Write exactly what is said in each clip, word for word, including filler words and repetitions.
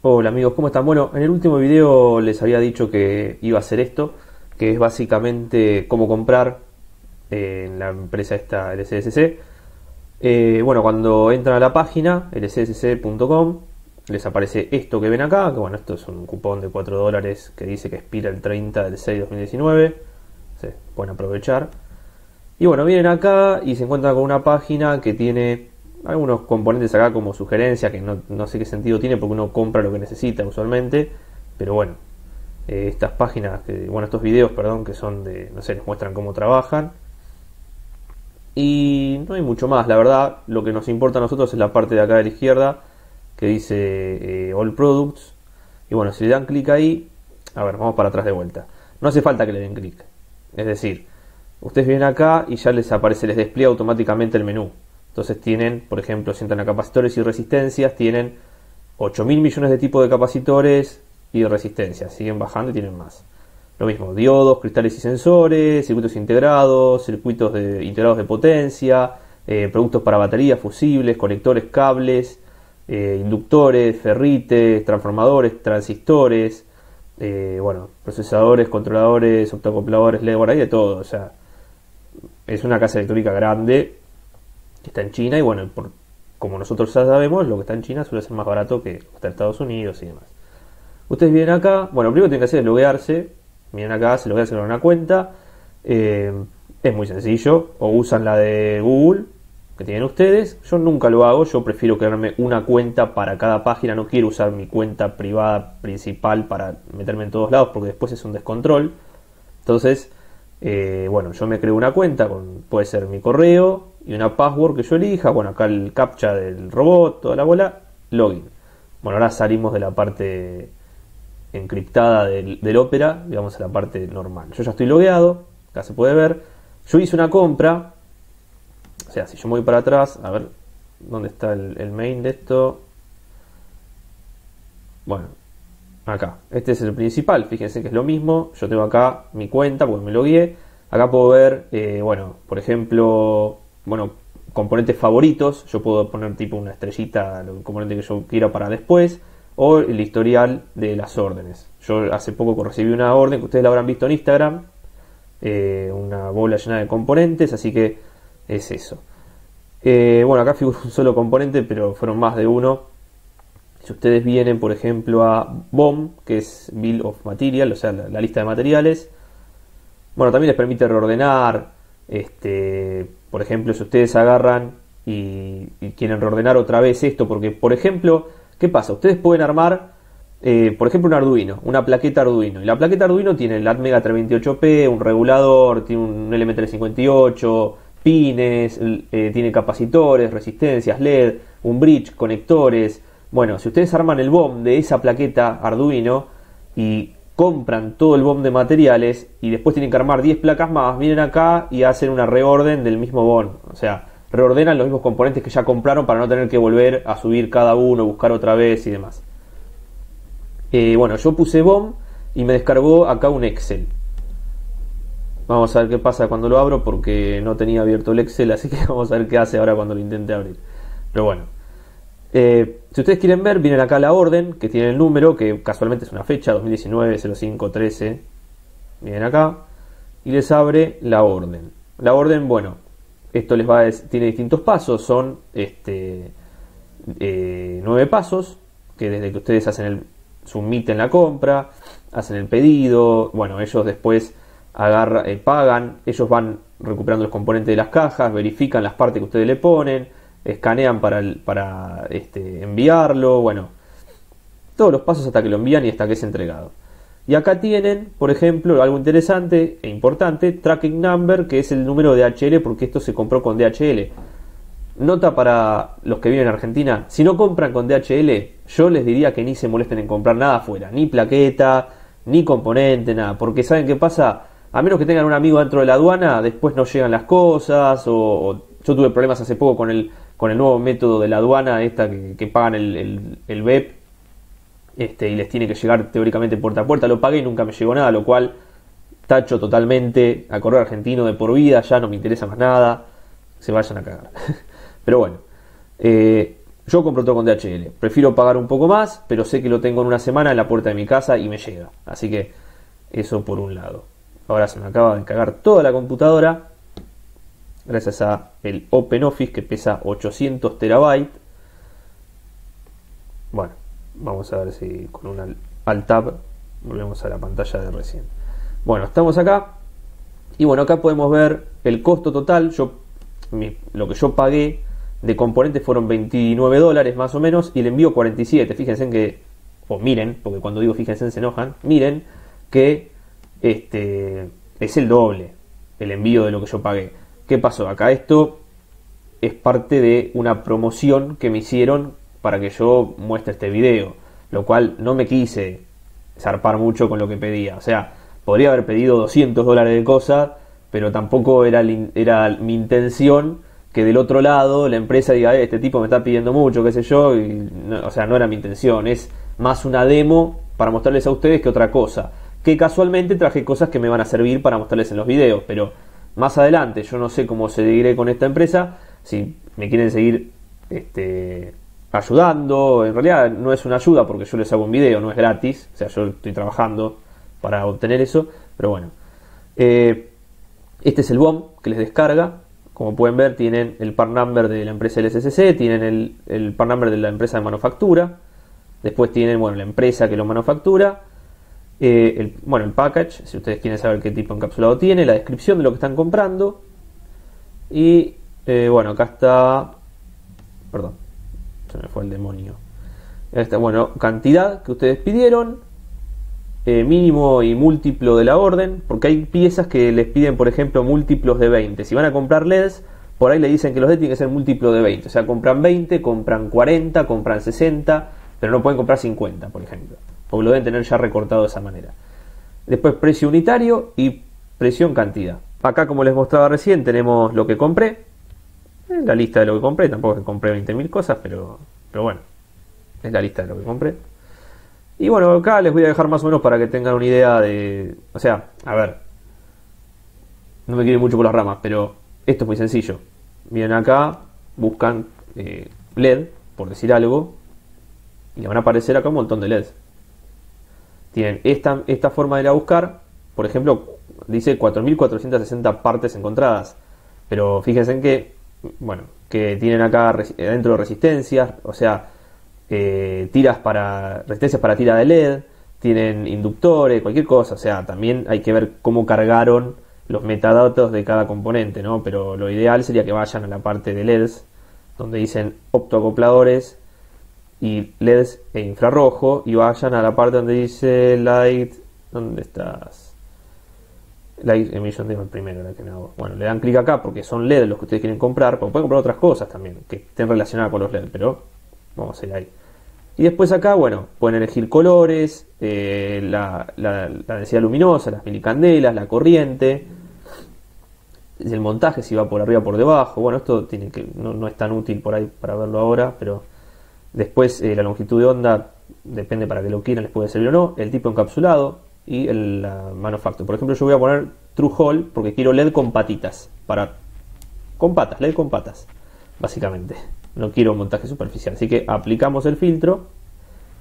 Hola amigos, ¿cómo están? Bueno, en el último video les había dicho que iba a hacer esto, que es básicamente cómo comprar en la empresa esta L C S C. Eh, bueno, cuando entran a la página L C S C punto com les aparece esto que ven acá, que bueno, esto es un cupón de cuatro dólares que dice que expira el treinta del seis de dos mil diecinueve. Se pueden aprovechar. Y bueno, vienen acá y se encuentran con una página que tiene algunos componentes acá como sugerencias, que no, no sé qué sentido tiene porque uno compra lo que necesita usualmente, pero bueno, eh, estas páginas, que, bueno, estos videos, perdón, que son de, no sé, les muestran cómo trabajan. Y no hay mucho más, la verdad. Lo que nos importa a nosotros es la parte de acá de la izquierda que dice eh, All Products. Y bueno, si le dan clic ahí, a ver, vamos para atrás de vuelta. No hace falta que le den clic, es decir, ustedes vienen acá y ya les aparece, les despliega automáticamente el menú. Entonces tienen, por ejemplo, si entran a capacitores y resistencias, tienen ocho mil millones de tipos de capacitores y resistencias. Siguen bajando y tienen más. Lo mismo, diodos, cristales y sensores, circuitos integrados, circuitos de, integrados de potencia, eh, productos para baterías, fusibles, conectores, cables, eh, inductores, ferrites, transformadores, transistores, eh, bueno, procesadores, controladores, optoacopladores, L E D, bueno, hay de todo. O sea, es una casa electrónica grande que está en China y bueno, por, como nosotros ya sabemos, lo que está en China suele ser más barato que está en Estados Unidos y demás. Ustedes vienen acá, bueno, lo primero que tienen que hacer es loguearse. Miren acá, se lo voy a hacer una cuenta. Eh, es muy sencillo. O usan la de Google que tienen ustedes. Yo nunca lo hago. Yo prefiero crearme una cuenta para cada página. No quiero usar mi cuenta privada principal para meterme en todos lados, porque después es un descontrol. Entonces, eh, bueno, yo me creo una cuenta con, puede ser mi correo y una password que yo elija. Bueno, acá el captcha del robot, toda la bola. Login. Bueno, ahora salimos de la parte encriptada del, del Opera y vamos a la parte normal. Yo ya estoy logueado, acá se puede ver. Yo hice una compra, o sea, si yo me voy para atrás, a ver dónde está el, el main de esto. Bueno, acá, este es el principal, fíjense que es lo mismo. Yo tengo acá mi cuenta porque me logueé. Acá puedo ver, eh, bueno, por ejemplo, bueno, componentes favoritos. Yo puedo poner tipo una estrellita, el componente que yo quiera para después, o el historial de las órdenes. Yo hace poco recibí una orden que ustedes la habrán visto en Instagram, eh, una bola llena de componentes, así que es eso. Eh, bueno, acá figura un solo componente, pero fueron más de uno. Si ustedes vienen, por ejemplo, a B O M, que es Bill of Material, o sea, la, la lista de materiales. Bueno, también les permite reordenar, este, por ejemplo, si ustedes agarran y, y quieren reordenar otra vez esto, porque, por ejemplo, ¿qué pasa? Ustedes pueden armar, eh, por ejemplo, un Arduino, una plaqueta Arduino. Y la plaqueta Arduino tiene el ATmega trescientos veintiocho P, un regulador, tiene un L M trescientos cincuenta y ocho, pines, eh, tiene capacitores, resistencias, L E D, un bridge, conectores. Bueno, si ustedes arman el B O M de esa plaqueta Arduino y compran todo el B O M de materiales y después tienen que armar diez placas más, vienen acá y hacen una reorden del mismo B O M. O sea, reordenan los mismos componentes que ya compraron para no tener que volver a subir cada uno, buscar otra vez y demás. Eh, bueno, yo puse B O M y me descargó acá un Excel. Vamos a ver qué pasa cuando lo abro, porque no tenía abierto el Excel, así que vamos a ver qué hace ahora cuando lo intente abrir. Pero bueno, eh, si ustedes quieren ver, vienen acá la orden, que tiene el número, que casualmente es una fecha, dos mil diecinueve cero cinco trece. Vienen acá y les abre la orden. La orden, bueno, esto les va a, tiene distintos pasos, son este, eh, nueve pasos, que desde que ustedes hacen el submiten la compra, hacen el pedido, bueno, ellos después agarra, eh, pagan, ellos van recuperando los componentes de las cajas, verifican las partes que ustedes le ponen, escanean para, el, para este, enviarlo, bueno, todos los pasos hasta que lo envían y hasta que es entregado. Y acá tienen, por ejemplo, algo interesante e importante, tracking number, que es el número de D H L, porque esto se compró con D H L. Nota para los que viven en Argentina, si no compran con D H L, yo les diría que ni se molesten en comprar nada afuera, ni plaqueta, ni componente, nada, porque ¿saben qué pasa? A menos que tengan un amigo dentro de la aduana, después no llegan las cosas, o, o yo tuve problemas hace poco con el, con el nuevo método de la aduana, esta que, que pagan el, el, el B E P, Este, y les tiene que llegar teóricamente puerta a puerta. Lo pagué y nunca me llegó nada, lo cual tacho totalmente a correo argentino de por vida, ya no me interesa más nada, se vayan a cagar. Pero bueno, eh, Yo compro todo con D H L. Prefiero pagar un poco más, pero sé que lo tengo en una semana en la puerta de mi casa y me llega. Así que eso por un lado. Ahora se me acaba de cagar toda la computadora. Gracias a el OpenOffice que pesa ochocientos terabytes. Bueno, vamos a ver si con un Alt-Tab volvemos a la pantalla de recién. Bueno, estamos acá. Y bueno, acá podemos ver el costo total. Yo, mi, lo que yo pagué de componentes fueron veintinueve dólares más o menos, y el envío cuarenta y siete. Fíjense en que, o miren, porque cuando digo fíjense se enojan, miren que este es el doble el envío de lo que yo pagué. ¿Qué pasó? Acá esto es parte de una promoción que me hicieron para que yo muestre este video, lo cual no me quise zarpar mucho con lo que pedía. O sea, podría haber pedido doscientos dólares de cosa, pero tampoco era, era mi intención que del otro lado la empresa diga, eh, este tipo me está pidiendo mucho, qué sé yo, y no, o sea, no era mi intención, es más una demo para mostrarles a ustedes que otra cosa, que casualmente traje cosas que me van a servir para mostrarles en los videos, pero más adelante, yo no sé cómo seguiré con esta empresa, si me quieren seguir este, ayudando, en realidad no es una ayuda porque yo les hago un video, no es gratis, o sea, yo estoy trabajando para obtener eso, pero bueno, eh, este es el B O M que les descarga. Como pueden ver, tienen el part number de la empresa L C S C, tienen el, el part number de la empresa de manufactura, después tienen, bueno, la empresa que lo manufactura, eh, el, bueno, el package, si ustedes quieren saber qué tipo de encapsulado tiene, la descripción de lo que están comprando, y, eh, bueno, acá está, perdón, se me fue el demonio, esta, bueno, cantidad que ustedes pidieron, Eh, mínimo y múltiplo de la orden, porque hay piezas que les piden, por ejemplo, múltiplos de veinte. Si van a comprar L E Ds, por ahí le dicen que los L E Ds tienen que ser múltiplo de veinte. O sea, compran veinte, compran cuarenta, compran sesenta, pero no pueden comprar cincuenta, por ejemplo, porque lo deben tener ya recortado de esa manera. Después, precio unitario y precio en cantidad. Acá, como les mostraba recién, tenemos lo que compré, la lista de lo que compré. Tampoco es que compré veinte mil cosas, pero, pero bueno, es la lista de lo que compré. Y bueno, acá les voy a dejar más o menos para que tengan una idea de... O sea, a ver, no me quiero ir mucho por las ramas, pero esto es muy sencillo. Miren acá, buscan eh, L E D, por decir algo, y le van a aparecer acá un montón de L E Ds. Tienen esta, esta forma de ir a buscar, por ejemplo, dice cuatro mil cuatrocientas sesenta partes encontradas. Pero fíjense en que, bueno, que tienen acá dentro resistencias, o sea... Eh, tiras para resistencias para tira de L E D, tienen inductores, cualquier cosa, o sea, también hay que ver cómo cargaron los metadatos de cada componente, ¿no? Pero lo ideal sería que vayan a la parte de L E Ds, donde dicen optoacopladores y L E Ds e infrarrojo, y vayan a la parte donde dice Light, ¿dónde estás? Light Emission Dimming primero, la que me hago. Bueno, le dan clic acá porque son L E Ds los que ustedes quieren comprar, pero pueden comprar otras cosas también que estén relacionadas con los L E D, pero vamos a ir ahí. Y después acá, bueno, pueden elegir colores, eh, la, la, la densidad luminosa, las milicandelas, la corriente, el montaje, si va por arriba o por debajo. Bueno, esto tiene que, no, no es tan útil por ahí para verlo ahora, pero después eh, la longitud de onda, depende para que lo quieran, les puede servir o no, el tipo encapsulado y el la manufactura. Por ejemplo, yo voy a poner True Hole porque quiero L E D con patitas, para, con patas, L E D con patas, básicamente. No quiero montaje superficial, así que aplicamos el filtro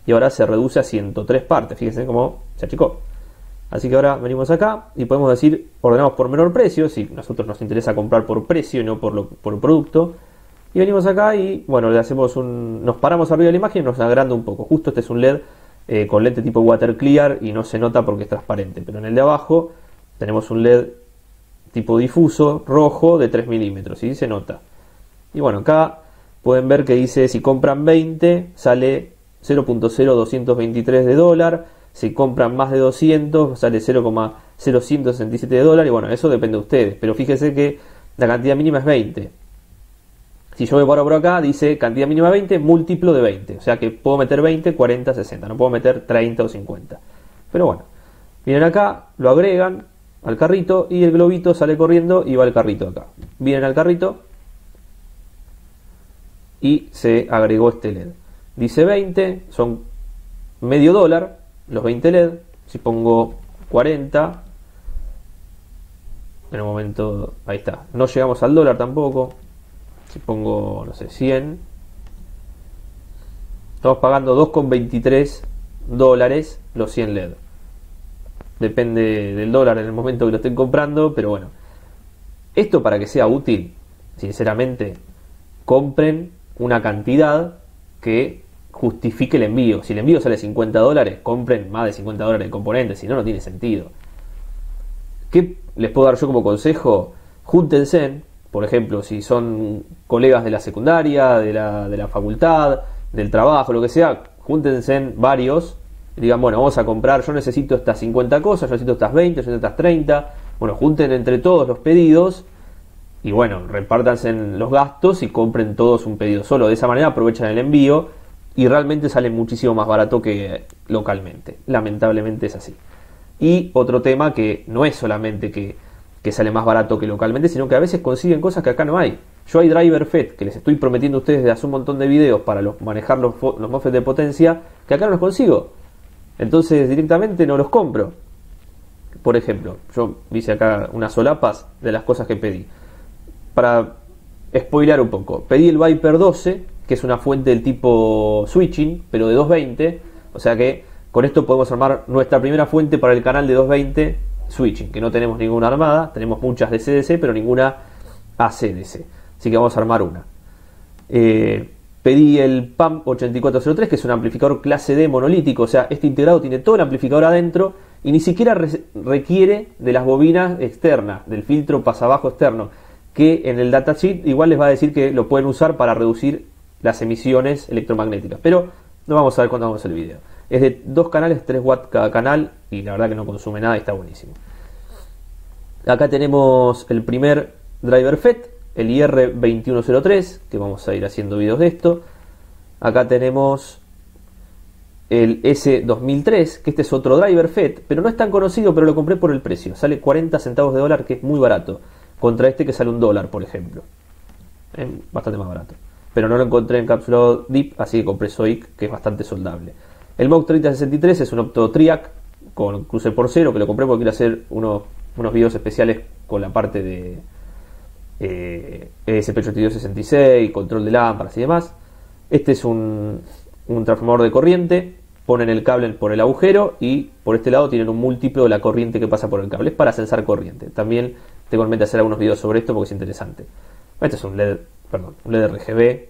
y ahora se reduce a ciento tres partes. Fíjense cómo se achicó. Así que ahora venimos acá y podemos decir ordenamos por menor precio, si nosotros nos interesa comprar por precio y no por, lo, por producto. Y venimos acá y bueno, le hacemos un, nos paramos arriba de la imagen y nos agranda un poco. Justo este es un L E D eh, con lente tipo water clear y no se nota porque es transparente. Pero en el de abajo tenemos un L E D tipo difuso rojo de tres milímetros y se nota. Y bueno, acá pueden ver que dice si compran veinte sale cero punto cero doscientos veintitrés de dólar, si compran más de doscientos sale cero punto cero ciento sesenta y siete de dólar, y bueno, eso depende de ustedes, pero fíjense que la cantidad mínima es veinte. Si yo me paro por acá dice cantidad mínima veinte, múltiplo de veinte, o sea que puedo meter veinte, cuarenta, sesenta, no puedo meter treinta o cincuenta. Pero bueno, vienen acá, lo agregan al carrito y el globito sale corriendo y va al carrito acá. Vienen al carrito y se agregó este L E D. Dice veinte, son medio dólar los veinte L E D. Si pongo cuarenta, en un momento, ahí está. No llegamos al dólar tampoco. Si pongo, no sé, cien, estamos pagando dos con veintitrés dólares los cien LED. Depende del dólar en el momento que lo estén comprando, pero bueno. Esto, para que sea útil, sinceramente, compren una cantidad que justifique el envío. Si el envío sale cincuenta dólares, compren más de cincuenta dólares de componentes, si no, no tiene sentido. ¿Qué les puedo dar yo como consejo? Júntense, por ejemplo, si son colegas de la secundaria, de la, de la facultad, del trabajo, lo que sea, júntense varios y digan, bueno, vamos a comprar, yo necesito estas cincuenta cosas, yo necesito estas veinte, yo necesito estas treinta. Bueno, junten entre todos los pedidos y bueno, repártanse en los gastos y compren todos un pedido solo. De esa manera aprovechan el envío y realmente sale muchísimo más barato que localmente. Lamentablemente es así. Y otro tema que no es solamente que, que sale más barato que localmente, sino que a veces consiguen cosas que acá no hay. Yo hay driver F E T que les estoy prometiendo a ustedes desde hace un montón de videos para los, manejar los, los MOSFET de potencia, que acá no los consigo. Entonces directamente no los compro. Por ejemplo, yo hice acá unas solapas de las cosas que pedí. Para spoilear un poco, pedí el Viper doce, que es una fuente del tipo switching, pero de doscientos veinte, o sea que con esto podemos armar nuestra primera fuente para el canal de doscientos veinte switching, que no tenemos ninguna armada, tenemos muchas de C D C, pero ninguna A C D C, así que vamos a armar una. Eh, pedí el PAM ochenta y cuatro cero tres, que es un amplificador clase D monolítico, o sea, este integrado tiene todo el amplificador adentro y ni siquiera re requiere de las bobinas externas, del filtro pasabajo externo, que en el datasheet igual les va a decir que lo pueden usar para reducir las emisiones electromagnéticas, pero no vamos a ver cuando hagamos el video. Es de dos canales, tres watts cada canal, y la verdad que no consume nada y está buenísimo. Acá tenemos el primer driver F E T, el I R veintiuno cero tres, que vamos a ir haciendo videos de esto. Acá tenemos el S dos mil tres, que este es otro driver F E T, pero no es tan conocido, pero lo compré por el precio. Sale cuarenta centavos de dólar, que es muy barato, contra este que sale un dólar, por ejemplo. Es bastante más barato. Pero no lo encontré encapsulado D I P, así que compré SOIC, que es bastante soldable. El MOC treinta sesenta y tres es un opto triac con cruce por cero, que lo compré porque quiero hacer unos, unos videos especiales con la parte de eh, E S P ochenta y dos sesenta y seis, control de lámparas y demás. Este es un, un transformador de corriente, ponen el cable por el agujero y por este lado tienen un múltiplo de la corriente que pasa por el cable. Es para censar corriente. También tengo en mente hacer algunos videos sobre esto porque es interesante. Este es un LED, perdón, un LED R G B,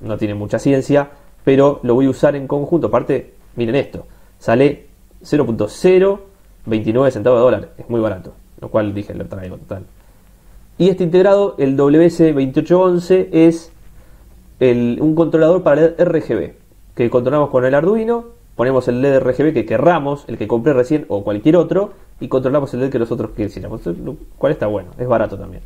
no tiene mucha ciencia, pero lo voy a usar en conjunto. Aparte, miren esto, sale cero punto cero veintinueve centavos de dólar, es muy barato, lo cual dije, lo traigo total. Y este integrado, el W S veintiocho once, es el, un controlador para LED R G B, que controlamos con el Arduino, ponemos el LED R G B que querramos, el que compré recién o cualquier otro, y controlamos el LED que nosotros quisiéramos, lo cual está bueno, es barato también.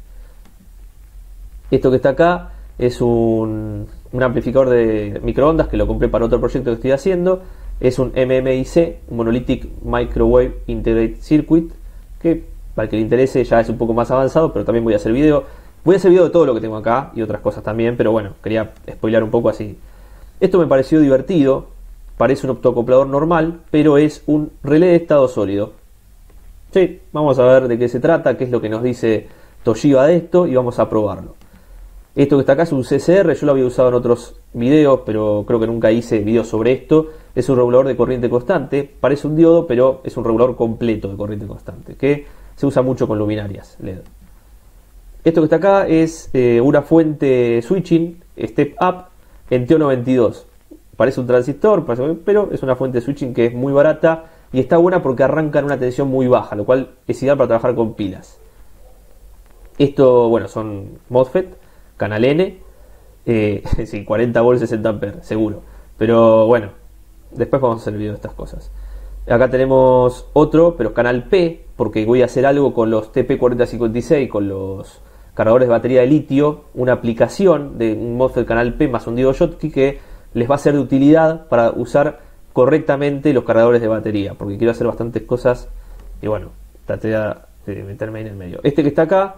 Esto que está acá es un, un amplificador de microondas que lo compré para otro proyecto que estoy haciendo. Es un M M I C, Monolithic Microwave Integrated Circuit, que para que le interese ya es un poco más avanzado, pero también voy a hacer video. Voy a hacer video de todo lo que tengo acá y otras cosas también, pero bueno, quería spoilear un poco así. Esto me pareció divertido, parece un optoacoplador normal, pero es un relé de estado sólido. Sí, vamos a ver de qué se trata, qué es lo que nos dice Toshiba de esto y vamos a probarlo. Esto que está acá es un C C R, yo lo había usado en otros videos, pero creo que nunca hice videos sobre esto. Es un regulador de corriente constante, parece un diodo, pero es un regulador completo de corriente constante, que se usa mucho con luminarias LED. Esto que está acá es eh, una fuente switching, step up, en T O noventa y dos. Parece un transistor, pero es una fuente switching que es muy barata y está buena porque arranca en una tensión muy baja, lo cual es ideal para trabajar con pilas. Esto, bueno, son MOSFET. Canal N, eh, sí, cuarenta volts sesenta amperes, seguro. Pero bueno, después vamos a hacer video de estas cosas. Acá tenemos otro, pero canal P, porque voy a hacer algo con los T P cuarenta cincuenta y seis, con los cargadores de batería de litio, una aplicación de un MOSFET canal P más un diodo Schottky que les va a ser de utilidad para usar correctamente los cargadores de batería, porque quiero hacer bastantes cosas y bueno, traté de meterme ahí en el medio. Este que está acá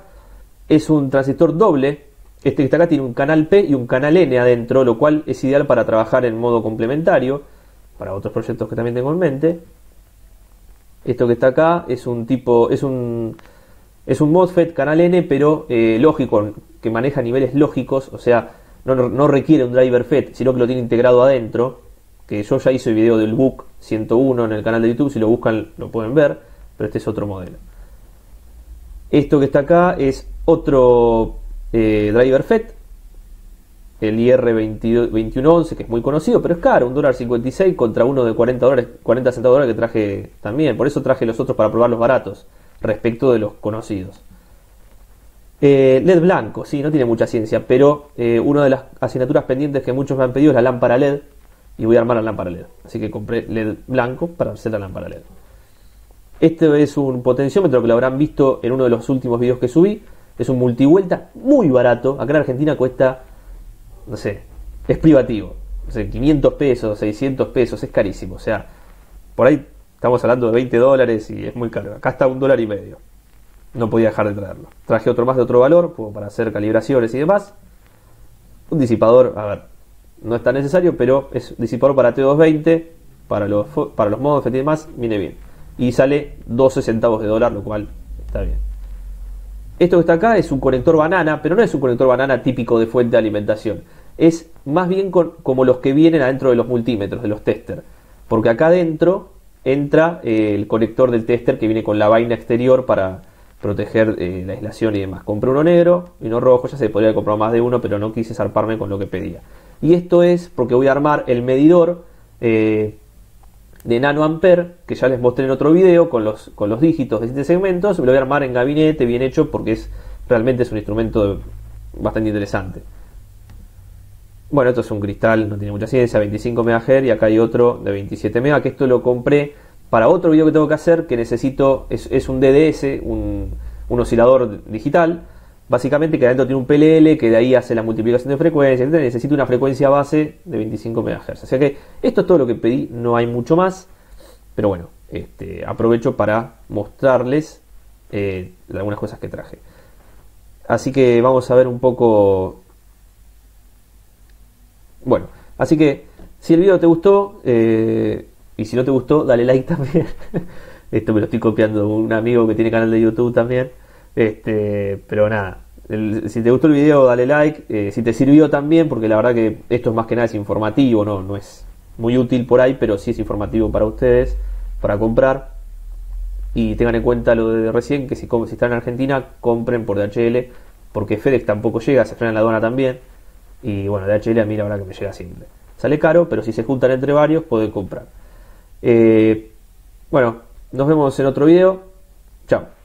es un transistor doble. Este que está acá tiene un canal P y un canal N adentro, lo cual es ideal para trabajar en modo complementario, para otros proyectos que también tengo en mente. Esto que está acá es un tipo, es un, es un MOSFET canal N, pero eh, lógico, que maneja niveles lógicos, o sea, no, no requiere un driver F E T, sino que lo tiene integrado adentro. que yo ya hice video del B U C ciento uno en el canal de YouTube, si lo buscan lo pueden ver, pero este es otro modelo. Esto que está acá es otro eh, driver F E T, el I R veintiuno once, que es muy conocido, pero es caro, un dólar cincuenta y seis contra uno de cuarenta dólares, cuarenta centavos de dólar que traje también, por eso traje los otros para probar los baratos, respecto de los conocidos. Eh, L E D blanco, sí, no tiene mucha ciencia, pero eh, una de las asignaturas pendientes que muchos me han pedido es la lámpara L E D, y voy a armar la lámpara L E D, así que compré L E D blanco para hacer la lámpara L E D. Este es un potenciómetro que lo habrán visto en uno de los últimos videos que subí, es un multivuelta muy barato, acá en Argentina cuesta, no sé, es privativo, o sea, quinientos pesos, seiscientos pesos, es carísimo, o sea, por ahí estamos hablando de veinte dólares y es muy caro, acá está un dólar y medio, no podía dejar de traerlo. Traje otro más de otro valor, como para hacer calibraciones y demás, un disipador, a ver, no es tan necesario, pero es disipador para T doscientos veinte, para los, para los modos y demás, viene bien, y sale doce centavos de dólar, lo cual está bien. Esto que está acá es un conector banana, pero no es un conector banana típico de fuente de alimentación. Es más bien con, como los que vienen adentro de los multímetros, de los tester. Porque acá adentro entra eh, el conector del tester que viene con la vaina exterior para proteger eh, la aislación y demás. Compré uno negro y uno rojo, ya se podría comprar más de uno, pero no quise zarparme con lo que pedía. Y esto es porque voy a armar el medidor eh, de nanoampere, que ya les mostré en otro video, con los, con los dígitos de siete segmentos. Lo voy a armar en gabinete, bien hecho, porque es realmente es un instrumento bastante interesante. Bueno, esto es un cristal, no tiene mucha ciencia, veinticinco megahercios, y acá hay otro de veintisiete megahercios, que esto lo compré para otro video que tengo que hacer, que necesito, es, es un D D S, un, un oscilador digital, básicamente, que adentro tiene un P L L, que de ahí hace la multiplicación de frecuencias, etcétera. Necesito una frecuencia base de veinticinco megahercios. O sea que esto es todo lo que pedí, no hay mucho más, pero bueno, este, aprovecho para mostrarles eh, algunas cosas que traje. Así que vamos a ver un poco. Bueno, así que si el video te gustó, eh, y si no te gustó, dale like también. Esto me lo estoy copiando de un amigo que tiene canal de YouTube también. Este, pero nada, el, si te gustó el video dale like, eh, si te sirvió también, porque la verdad que esto es más que nada es informativo, no, no es muy útil por ahí, pero sí es informativo para ustedes, para comprar. Y tengan en cuenta lo de recién, que si, si están en Argentina, compren por D H L, porque FedEx tampoco llega, se frena la aduana también. Y bueno, D H L a mí la verdad que me llega siempre. Sale caro, pero si se juntan entre varios pueden comprar. Eh, bueno, nos vemos en otro video. Chao.